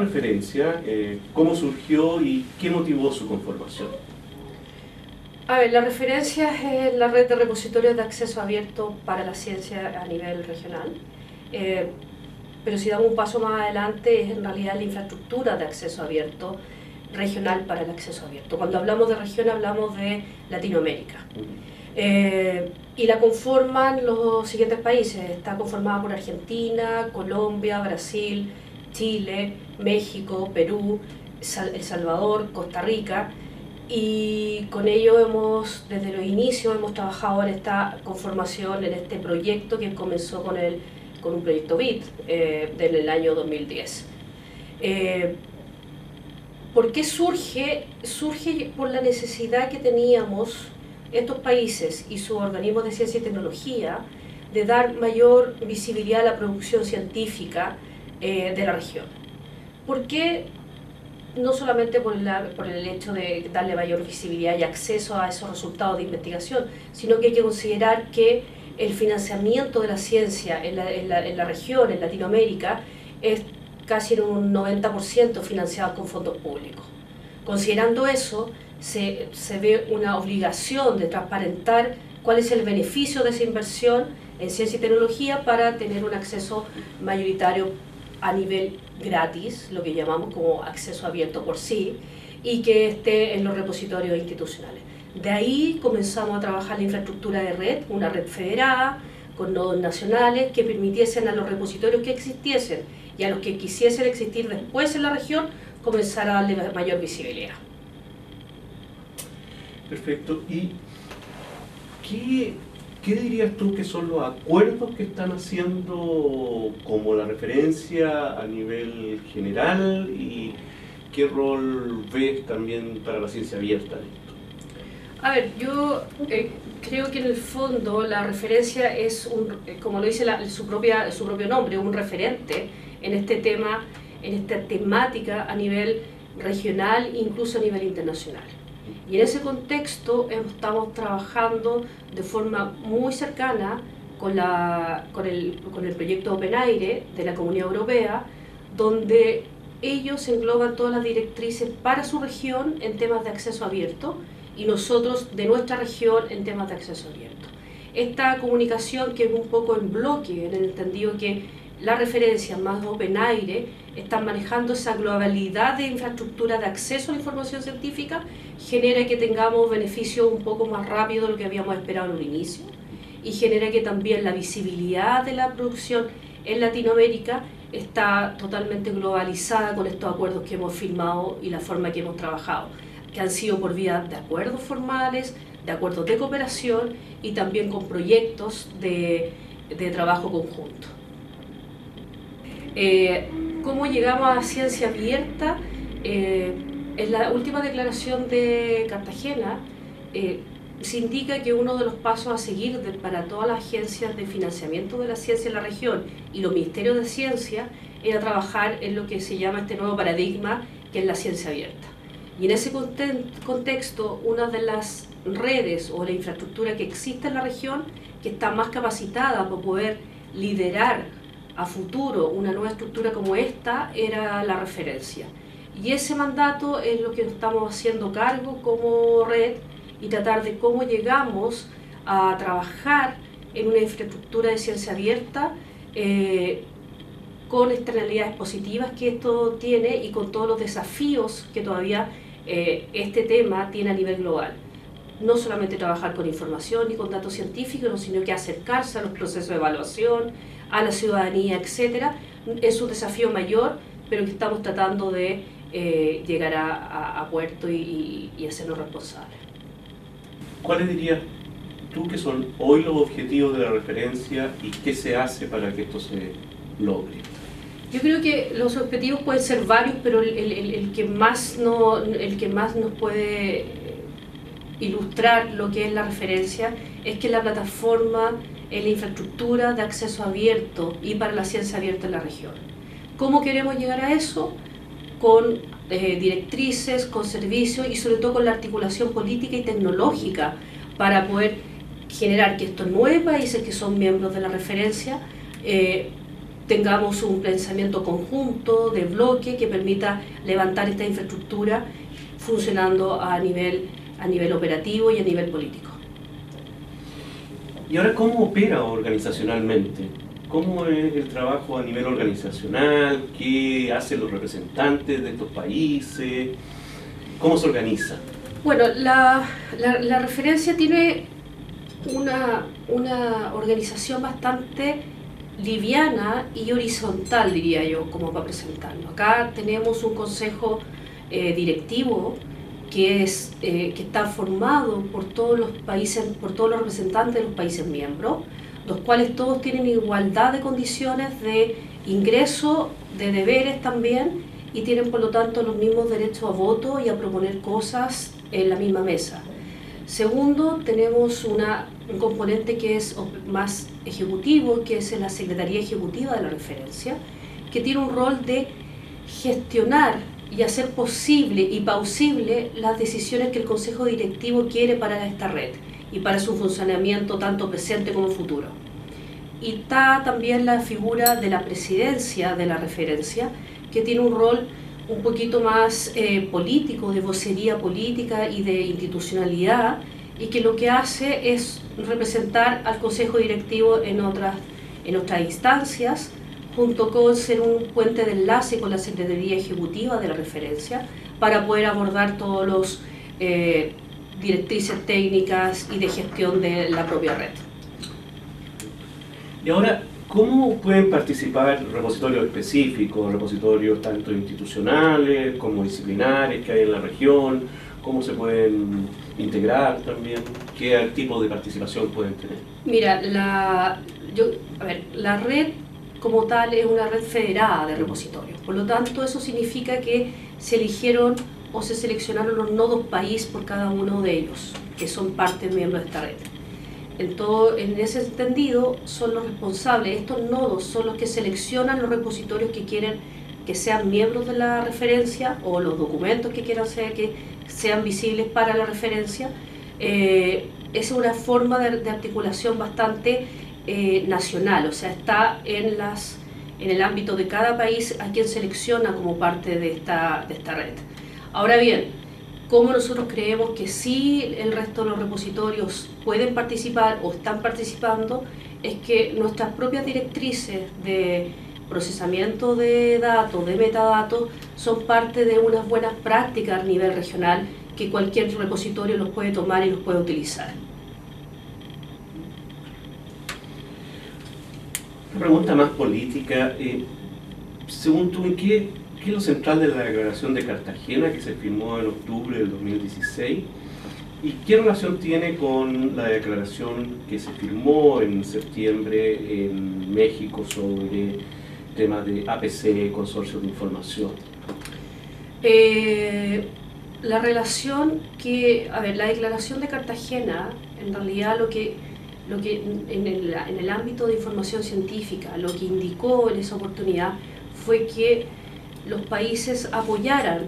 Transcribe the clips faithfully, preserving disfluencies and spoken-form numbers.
referencia, eh, cómo surgió y qué motivó su conformación? A ver, la referencia es la red de repositorios de acceso abierto para la ciencia a nivel regional. Eh, pero si damos un paso más adelante, es en realidad la infraestructura de acceso abierto regional para el acceso abierto. Cuando hablamos de región, hablamos de Latinoamérica. Eh, y la conforman los siguientes países. Está conformada por Argentina, Colombia, Brasil, Chile, México, Perú, El Salvador, Costa Rica, y con ello hemos, desde los inicios, hemos trabajado en esta conformación, en este proyecto que comenzó con, el, con un proyecto B I D eh, del año dos mil diez. Eh, ¿Por qué surge? Surge por la necesidad que teníamos estos países y sus organismos de ciencia y tecnología de dar mayor visibilidad a la producción científica eh, de la región. ¿Por qué? No solamente por, la, por el hecho de darle mayor visibilidad y acceso a esos resultados de investigación, sino que hay que considerar que el financiamiento de la ciencia en la, en la, en la región, en Latinoamérica, es casi en un noventa por ciento financiado con fondos públicos. Considerando eso, se, se ve una obligación de transparentar cuál es el beneficio de esa inversión en ciencia y tecnología para tener un acceso mayoritario a nivel gratis, lo que llamamos como acceso abierto por sí, y que esté en los repositorios institucionales. De ahí comenzamos a trabajar la infraestructura de red, una red federada, con nodos nacionales que permitiesen a los repositorios que existiesen y a los que quisiesen existir después en la región, comenzar a darle mayor visibilidad. Perfecto. ¿Y qué... ¿Qué dirías tú que son los acuerdos que están haciendo como la referencia a nivel general y qué rol ves también para la ciencia abierta en esto? A ver, yo eh, creo que en el fondo la referencia es, un, como lo dice la, su, propia, su propio nombre, un referente en este tema, en esta temática a nivel regional, incluso a nivel internacional. Y en ese contexto estamos trabajando de forma muy cercana con, la, con, el, con el proyecto OpenAIRE de la Comunidad Europea, donde ellos engloban todas las directrices para su región en temas de acceso abierto y nosotros de nuestra región en temas de acceso abierto. Esta comunicación que es un poco en bloque, en el entendido que la referencia más OpenAIRE están manejando esa globalidad de infraestructura de acceso a la información científica, genera que tengamos beneficios un poco más rápido de lo que habíamos esperado en un inicio y genera que también la visibilidad de la producción en Latinoamérica está totalmente globalizada con estos acuerdos que hemos firmado y la forma que hemos trabajado, que han sido por vía de acuerdos formales, de acuerdos de cooperación y también con proyectos de, de trabajo conjunto. Eh, ¿Cómo llegamos a ciencia abierta? Eh, en la última declaración de Cartagena eh, se indica que uno de los pasos a seguir de, para todas las agencias de financiamiento de la ciencia en la región y los ministerios de ciencia era trabajar en lo que se llama este nuevo paradigma que es la ciencia abierta. Y en ese contexto, una de las redes o la infraestructura que existe en la región que está más capacitada para poder liderar a futuro una nueva estructura como esta era la referencia, y ese mandato es lo que estamos haciendo cargo como red y tratar de cómo llegamos a trabajar en una infraestructura de ciencia abierta eh, con externalidades positivas que esto tiene y con todos los desafíos que todavía eh, este tema tiene a nivel global. No solamente trabajar con información y con datos científicos, sino que acercarse a los procesos de evaluación, a la ciudadanía, etcétera, es un desafío mayor, pero que estamos tratando de eh, llegar a, a, a puerto y, y hacernos responsables. ¿Cuáles dirías tú que son hoy los objetivos de la referencia y qué se hace para que esto se logre? Yo creo que los objetivos pueden ser varios, pero el, el, el, que, más no, el que más nos puede ilustrar lo que es la referencia es que la plataforma en la infraestructura de acceso abierto y para la ciencia abierta en la región. ¿Cómo queremos llegar a eso? Con eh, directrices, con servicios y sobre todo con la articulación política y tecnológica para poder generar que estos nueve países que son miembros de la referencia eh, tengamos un pensamiento conjunto, de bloque, que permita levantar esta infraestructura funcionando a nivel, a nivel operativo y a nivel político. ¿Y ahora cómo opera organizacionalmente? ¿Cómo es el trabajo a nivel organizacional? ¿Qué hacen los representantes de estos países? ¿Cómo se organiza? Bueno, la, la, la referencia tiene una, una organización bastante liviana y horizontal, diría yo, como para presentarlo. Acá tenemos un consejo eh, directivo que, es, eh, que está formado por todos los países, por todos los representantes de los países miembros, los cuales todos tienen igualdad de condiciones de ingreso, de deberes también, y tienen por lo tanto los mismos derechos a voto y a proponer cosas en la misma mesa. Segundo, tenemos una, un componente que es más ejecutivo, que es la Secretaría Ejecutiva de la Referencia, que tiene un rol de gestionar y hacer posible y plausible las decisiones que el Consejo Directivo quiere para esta red y para su funcionamiento tanto presente como futuro. Y está también la figura de la Presidencia de la Referencia, que tiene un rol un poquito más eh, político, de vocería política y de institucionalidad, y que lo que hace es representar al Consejo Directivo en otras, en otras instancias, junto con ser un puente de enlace con la Secretaría Ejecutiva de la Referencia, para poder abordar todos los eh, directrices técnicas y de gestión de la propia red. Y ahora, ¿cómo pueden participar repositorios específicos, repositorios tanto institucionales como disciplinares que hay en la región? ¿Cómo se pueden integrar también? ¿Qué tipo de participación pueden tener? Mira, la, yo, a ver, la red como tal es una red federada de repositorios. Por lo tanto, eso significa que se eligieron o se seleccionaron los nodos país por cada uno de ellos, que son parte miembros de esta red. En, todo, en ese entendido, son los responsables, estos nodos son los que seleccionan los repositorios que quieren que sean miembros de la referencia o los documentos que quieran ser, que sean visibles para la referencia. Eh, es una forma de, de articulación bastante eh, nacional, o sea, está en, las, en el ámbito de cada país a quien selecciona como parte de esta, de esta red. Ahora bien, cómo nosotros creemos que sí el resto de los repositorios pueden participar o están participando, es que nuestras propias directrices de procesamiento de datos, de metadatos, son parte de unas buenas prácticas a nivel regional que cualquier repositorio los puede tomar y los puede utilizar. Una pregunta más política. Eh, según tú, ¿en qué? ¿Qué es lo central de la Declaración de Cartagena que se firmó en octubre del dos mil dieciséis? ¿Y qué relación tiene con la declaración que se firmó en septiembre en México sobre temas de A P C, consorcios de información? Eh, la relación que... A ver, la Declaración de Cartagena, en realidad lo que, lo que en, el, en el ámbito de información científica, lo que indicó en esa oportunidad fue que los países apoyaran,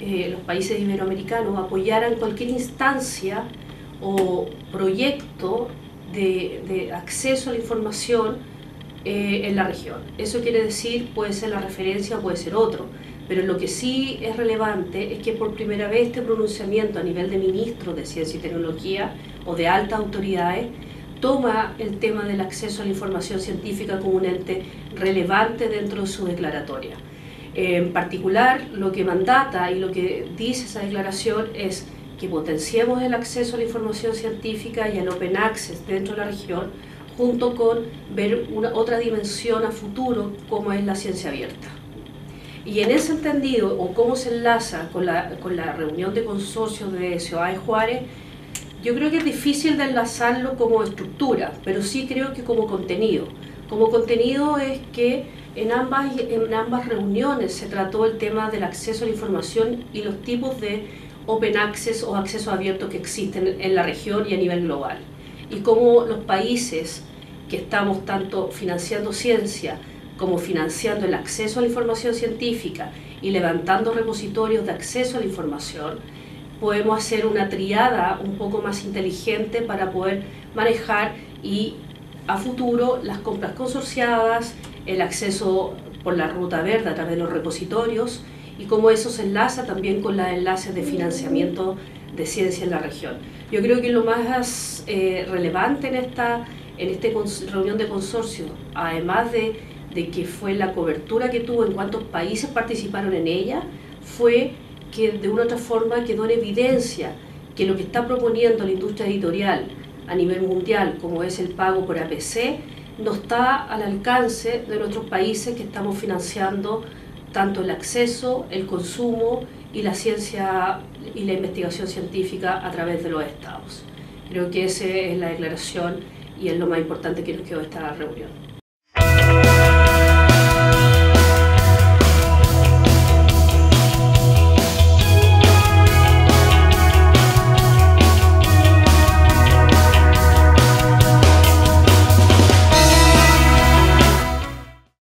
eh, los países iberoamericanos apoyaran cualquier instancia o proyecto de, de acceso a la información eh, en la región. Eso quiere decir, puede ser la referencia, puede ser otro, pero lo que sí es relevante es que por primera vez este pronunciamiento a nivel de ministros de ciencia y tecnología o de altas autoridades toma el tema del acceso a la información científica como un ente relevante dentro de su declaratoria. En particular, lo que mandata y lo que dice esa declaración es que potenciemos el acceso a la información científica y al Open Access dentro de la región, junto con ver una, otra dimensión a futuro como es la ciencia abierta. Y en ese entendido, o cómo se enlaza con la, con la reunión de consorcios de Ciudad Juárez, yo creo que es difícil de enlazarlo como estructura, pero sí creo que como contenido. Como contenido es que en ambas, en ambas reuniones se trató el tema del acceso a la información y los tipos de Open Access o acceso abierto que existen en la región y a nivel global. Y cómo los países que estamos tanto financiando ciencia como financiando el acceso a la información científica y levantando repositorios de acceso a la información, podemos hacer una triada un poco más inteligente para poder manejar y a futuro las compras consorciadas, el acceso por la ruta verde a través de los repositorios y cómo eso se enlaza también con los enlaces de financiamiento de ciencia en la región. Yo creo que lo más eh, relevante en esta, en esta reunión de consorcio, además de, de que fue la cobertura que tuvo en cuántos países participaron en ella, fue que de una u otra forma quedó en evidencia que lo que está proponiendo la industria editorial a nivel mundial, como es el pago por A P C, no está al alcance de nuestros países que estamos financiando tanto el acceso, el consumo y la ciencia y la investigación científica a través de los estados. Creo que esa es la declaración y es lo más importante que nos quedó de esta reunión.